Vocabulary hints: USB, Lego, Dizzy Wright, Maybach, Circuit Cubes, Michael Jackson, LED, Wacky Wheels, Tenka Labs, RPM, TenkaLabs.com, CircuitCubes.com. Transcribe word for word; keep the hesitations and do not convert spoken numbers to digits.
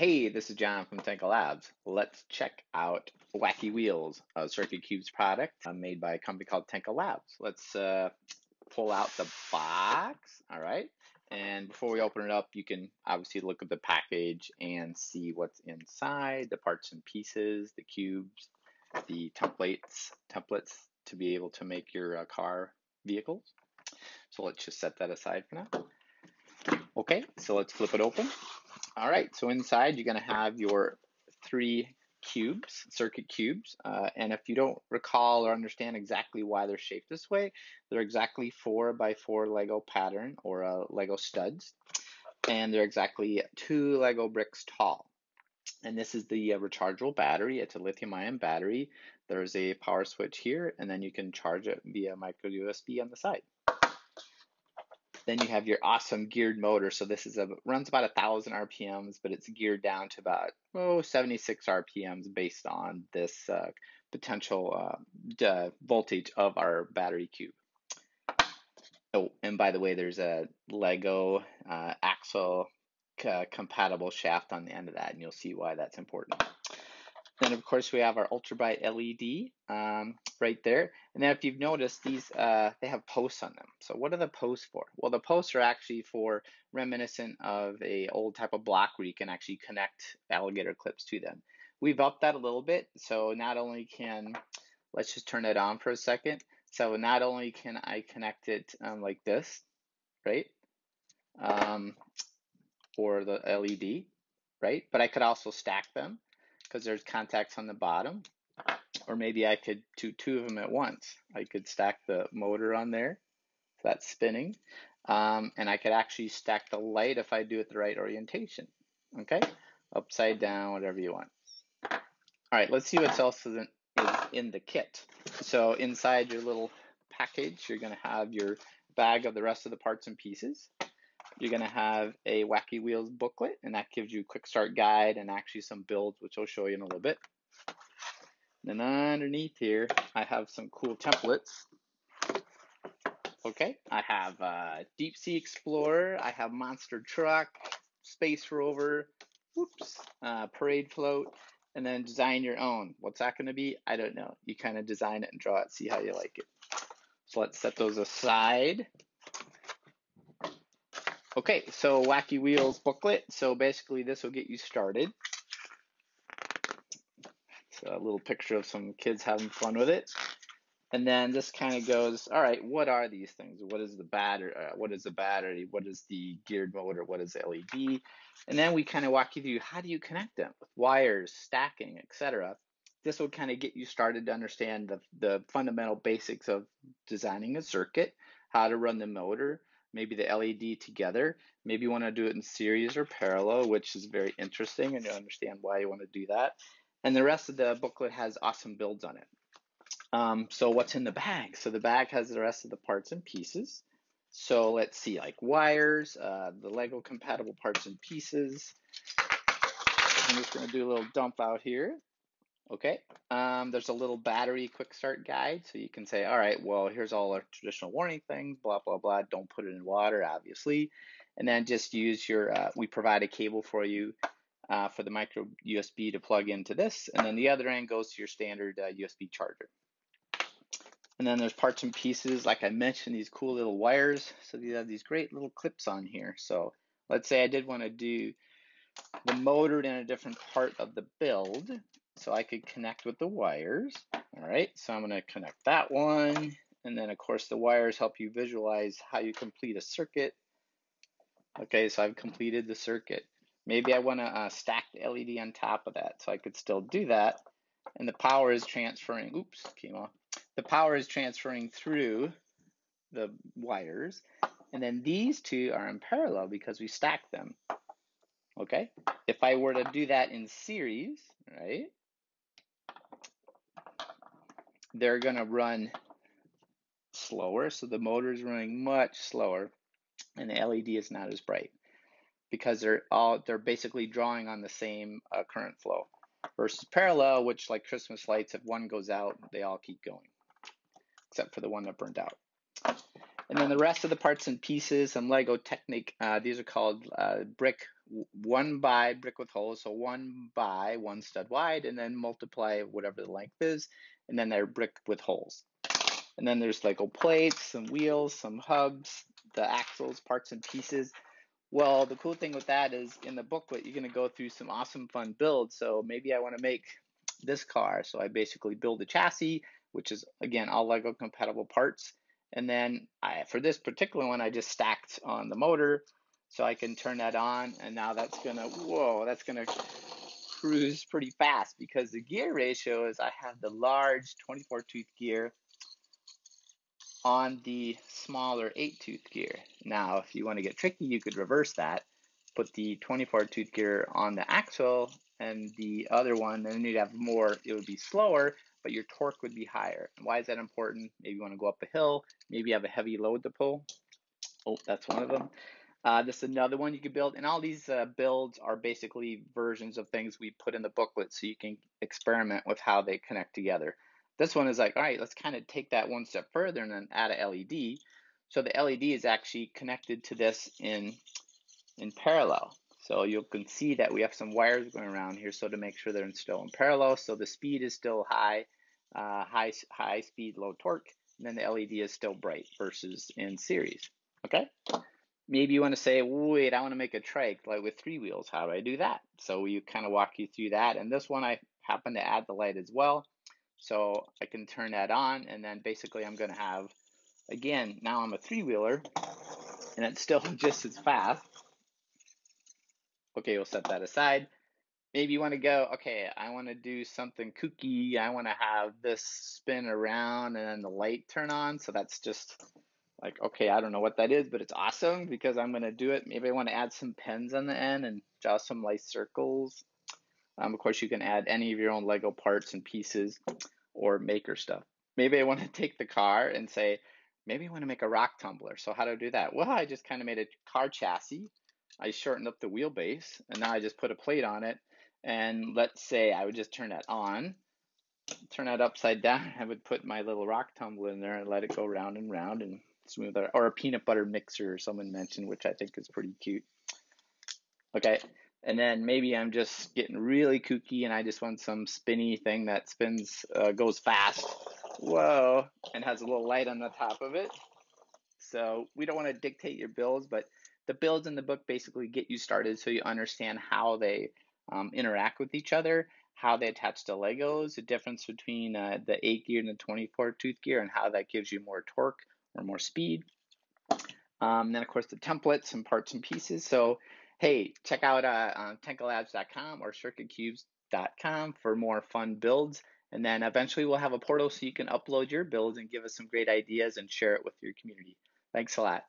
Hey, this is John from Tenka Labs. Let's check out Wacky Wheels, a Circuit Cubes product made by a company called Tenka Labs. Let's uh, pull out the box, all right? And before we open it up, you can obviously look at the package and see what's inside, the parts and pieces, the cubes, the templates, templates to be able to make your uh, car vehicles. So let's just set that aside for now. Okay, so let's flip it open. All right, so inside you're gonna have your three cubes, circuit cubes, uh, and if you don't recall or understand exactly why they're shaped this way, they're exactly four by four Lego pattern or uh, Lego studs, and they're exactly two Lego bricks tall. And this is the uh, rechargeable battery. It's a lithium-ion battery. There's a power switch here, and then you can charge it via micro U S B on the side. Then you have your awesome geared motor. So this is a runs about a thousand R P Ms, but it's geared down to about oh seventy-six R P Ms based on this uh, potential uh, voltage of our battery cube. Oh, and by the way, there's a Lego uh, axle uh, compatible shaft on the end of that, and you'll see why that's important. Then of course we have our ultra bright L E D um, right there. And then if you've noticed, these uh, they have posts on them. So what are the posts for? Well, the posts are actually for reminiscent of a old type of block where you can actually connect alligator clips to them. We've upped that a little bit. So not only can, let's just turn it on for a second. So not only can I connect it um, like this, right? Um, or the L E D, right? But I could also stack them, because there's contacts on the bottom, or maybe I could do two of them at once. I could stack the motor on there, so that's spinning, um, and I could actually stack the light if I do it the right orientation, okay? Upside down, whatever you want. All right, let's see what else is in, is in the kit. So inside your little package, you're gonna have your bag of the rest of the parts and pieces. You're gonna have a Wacky Wheels booklet, and that gives you a quick start guide and actually some builds, which I'll show you in a little bit. And then underneath here, I have some cool templates. Okay, I have uh, Deep Sea Explorer, I have Monster Truck, Space Rover, whoops, uh, Parade Float, and then design your own. What's that gonna be? I don't know. You kind of design it and draw it, see how you like it. So let's set those aside. Okay, so Wacky Wheels booklet. So basically this will get you started. It's a little picture of some kids having fun with it. And then this kind of goes, all right, what are these things? What is the battery? Uh, what is the battery? What is the geared motor? What is the L E D? And then we kind of walk you through, how do you connect them with wires, stacking, et cetera. This will kind of get you started to understand the, the fundamental basics of designing a circuit, how to run the motor, maybe the L E D together. Maybe you want to do it in series or parallel, which is very interesting, and you'll understand why you want to do that. And the rest of the booklet has awesome builds on it. Um, so what's in the bag? So the bag has the rest of the parts and pieces. So let's see, like wires, uh, the Lego compatible parts and pieces. I'm just going to do a little dump out here. Okay, um, there's a little battery quick start guide. So you can say, all right, well, here's all our traditional warning things, blah, blah, blah. Don't put it in water, obviously. And then just use your, uh, we provide a cable for you uh, for the micro U S B to plug into this. And then the other end goes to your standard uh, U S B charger. And then there's parts and pieces. Like I mentioned, these cool little wires. So these have these great little clips on here. So let's say I did want to do the motor in a different part of the build. So I could connect with the wires. All right, so I'm gonna connect that one. And then of course the wires help you visualize how you complete a circuit. Okay, so I've completed the circuit. Maybe I wanna uh, stack the L E D on top of that, so I could still do that. And the power is transferring, oops, came off. The power is transferring through the wires. And then these two are in parallel because we stacked them. Okay, if I were to do that in series, right? They're gonna run slower. So the motor is running much slower and the L E D is not as bright because they're all, they're basically drawing on the same uh, current flow versus parallel, which like Christmas lights, if one goes out, they all keep going except for the one that burned out. And then the rest of the parts and pieces, some Lego Technic, uh, these are called uh, brick one by brick with holes, so one by one stud wide, and then multiply whatever the length is, and then they're brick with holes. And then there's Lego plates, some wheels, some hubs, the axles, parts and pieces. Well, the cool thing with that is in the booklet, you're going to go through some awesome fun builds. So maybe I want to make this car. So I basically build a chassis, which is, again, all Lego compatible parts. And then I, for this particular one, I just stacked on the motor so I can turn that on. And now that's going to, whoa, that's going to cruise pretty fast because the gear ratio is I have the large twenty-four tooth gear on the smaller eight tooth gear. Now, if you want to get tricky, you could reverse that, put the twenty-four tooth gear on the axle and the other one, then you'd have more, it would be slower, but your torque would be higher. And why is that important? Maybe you want to go up a hill, maybe you have a heavy load to pull. Oh, that's one of them. Uh, this is another one you could build. And all these uh, builds are basically versions of things we put in the booklet so you can experiment with how they connect together. This one is like, all right, let's kind of take that one step further and then add a L E D. So the L E D is actually connected to this in, in parallel. So you can see that we have some wires going around here. So to make sure they're still in parallel. So the speed is still high, uh, high, high speed, low torque. And then the L E D is still bright versus in series, okay? Maybe you want to say, wait, I want to make a trike like with three wheels. How do I do that? So we kind of walk you through that. And this one, I happen to add the light as well. So I can turn that on, and then basically I'm going to have, again, now I'm a three-wheeler, and it's still just as fast. Okay, we'll set that aside. Maybe you want to go, okay, I want to do something kooky. I want to have this spin around and then the light turn on. So that's just like, okay, I don't know what that is, but it's awesome because I'm going to do it. Maybe I want to add some pens on the end and draw some light circles. Um, of course, you can add any of your own Lego parts and pieces or maker stuff. Maybe I want to take the car and say, maybe I want to make a rock tumbler. So how do I do that? Well, I just kind of made a car chassis. I shortened up the wheelbase, and now I just put a plate on it. And let's say I would just turn that on, turn that upside down. I would put my little rock tumbler in there and let it go round and round and smooth out. Or a peanut butter mixer someone mentioned, which I think is pretty cute. Okay. And then maybe I'm just getting really kooky and I just want some spinny thing that spins, uh, goes fast. Whoa, and has a little light on the top of it. So we don't want to dictate your builds, but the builds in the book basically get you started so you understand how they um, interact with each other, how they attach to Legos, the difference between uh, the eight gear and the twenty-four tooth gear and how that gives you more torque or more speed. Um, then of course the templates and parts and pieces. So hey, check out uh, um, Tenka Labs dot com or Circuit Cubes dot com for more fun builds. And then eventually we'll have a portal so you can upload your builds and give us some great ideas and share it with your community. Thanks a lot.